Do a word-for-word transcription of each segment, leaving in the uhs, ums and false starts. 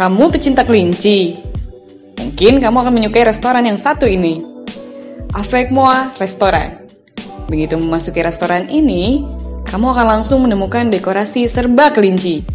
Kamu pecinta kelinci. Mungkin kamu akan menyukai restoran yang satu ini. Avec Moi restoran. Begitu memasuki restoran ini, kamu akan langsung menemukan dekorasi serba kelinci.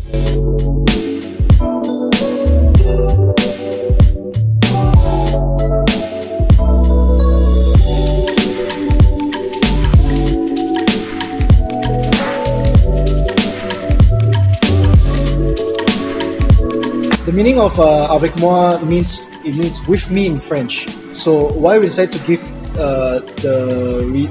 The meaning of uh, Avec Moi means it means with me in French. So why we decided to give uh, the re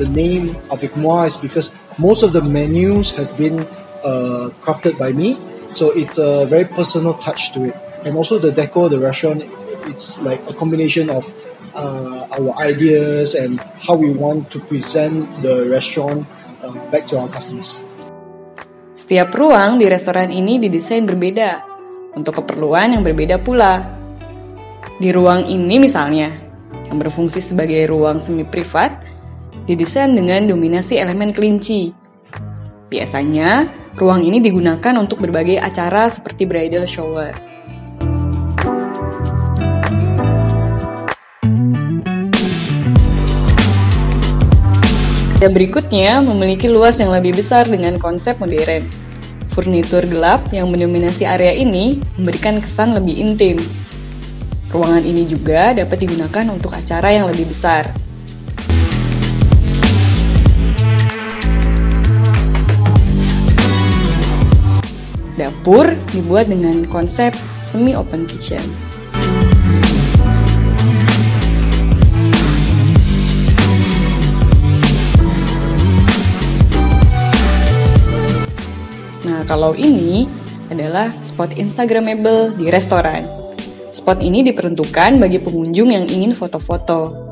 the name Avec Moi is because most of the menus has been uh, crafted by me. So it's a very personal touch to it, and also the decor, the restaurant, it's like a combination of uh, our ideas and how we want to present the restaurant uh, back to our customers. Setiap ruang di restoran ini didesain berbeda. Untuk keperluan yang berbeda pula. Di ruang ini misalnya, yang berfungsi sebagai ruang semi-privat, didesain dengan dominasi elemen kelinci. Biasanya, ruang ini digunakan untuk berbagai acara seperti bridal shower. Dan berikutnya, memiliki luas yang lebih besar dengan konsep modern. Furnitur gelap yang mendominasi area ini memberikan kesan lebih intim. Ruangan ini juga dapat digunakan untuk acara yang lebih besar. Dapur dibuat dengan konsep semi-open kitchen. Kalau ini adalah spot Instagramable di restoran. Spot ini diperuntukkan bagi pengunjung yang ingin foto-foto.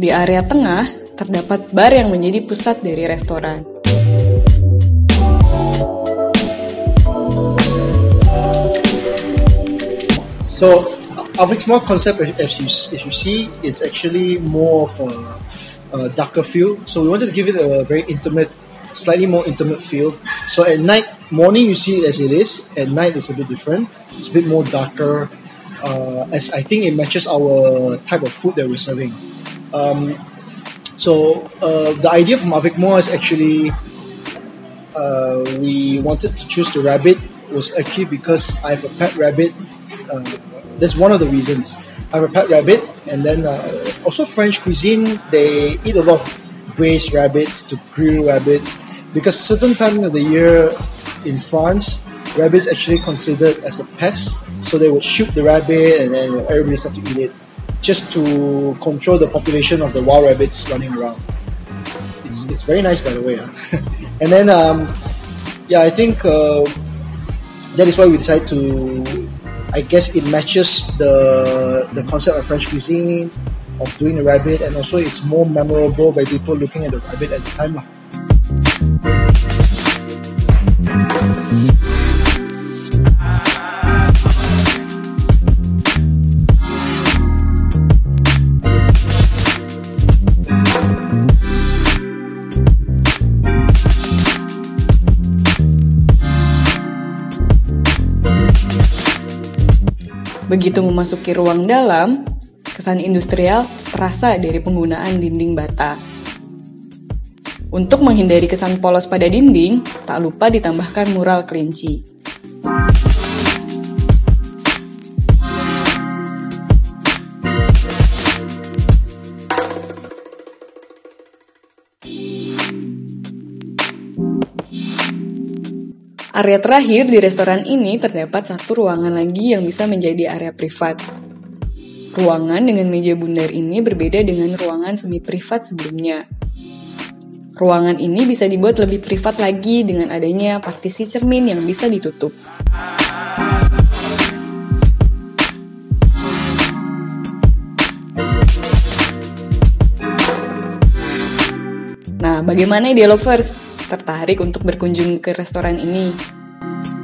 Di area tengah, terdapat bar yang menjadi pusat dari restoran. So, Avec Moi concept, as you, as you see, is actually more of a, a darker feel. So we wanted to give it a very intimate, slightly more intimate feel. So at night, morning you see it as it is. At night it's a bit different. It's a bit more darker, uh, as I think it matches our type of food that we're serving. Um, so uh, the idea from Avec Moi is actually, uh, we wanted to choose the rabbit. It was actually because I have a pet rabbit. Uh, That's one of the reasons. I have a pet rabbit, and then uh, also French cuisine, they eat a lot of braised rabbits to grill rabbits, because certain time of the year in France, rabbits actually considered as a pest, so they would shoot the rabbit and then everybody start to eat it, just to control the population of the wild rabbits running around. It's, it's very nice, by the way. Huh? And then, um, yeah, I think uh, that is why we decided to, I guess it matches the the concept of French cuisine, of doing the rabbit, and also it's more memorable by people looking at the rabbit at the time. Begitu memasuki ruang dalam, kesan industrial terasa dari penggunaan dinding bata. Untuk menghindari kesan polos pada dinding, tak lupa ditambahkan mural kelinci. Area terakhir di restoran ini terdapat satu ruangan lagi yang bisa menjadi area privat. Ruangan dengan meja bundar ini berbeda dengan ruangan semi-privat sebelumnya. Ruangan ini bisa dibuat lebih privat lagi dengan adanya partisi cermin yang bisa ditutup. Nah, bagaimana ide lovers? Tertarik untuk berkunjung ke restoran ini?